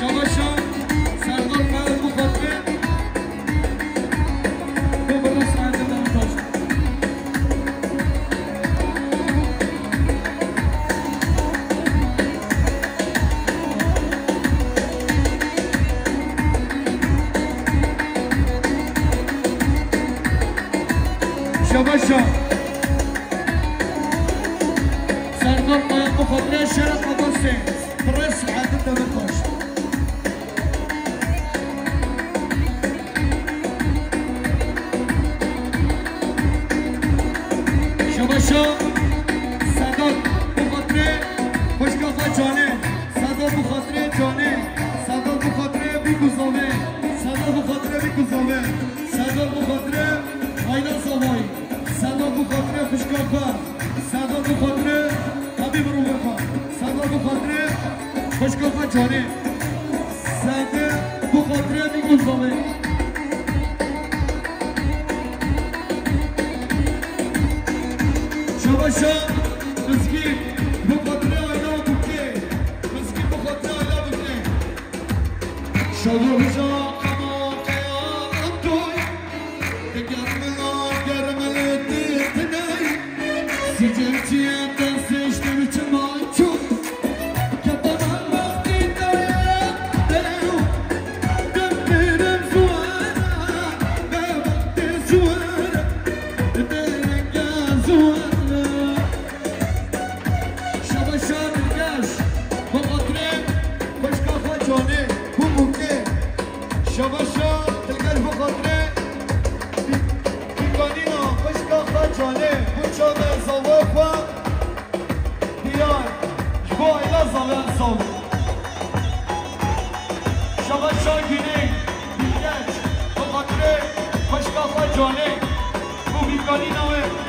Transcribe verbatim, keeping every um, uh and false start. شباشان سردار باید بخاطره شرف عباسه برس عدد دمکاش شباشان سردار بخاطره بشکافه جانه سردار بخاطره جانه سردار بخاطره بیگوزامه سردار بخاطره بیگوزامه سردار بخاطره آیدان سامایی سردار بخاطره خوشگافه سردار بخاطره حبیب رو بخاطره سردار بخاطره خوشگافه جانه سردار بخاطره میگوزامه شباشا مسکی بخاطره آیلا بکه مسکی بخاطره آیلا بکه شباشا Johnny, who we got in our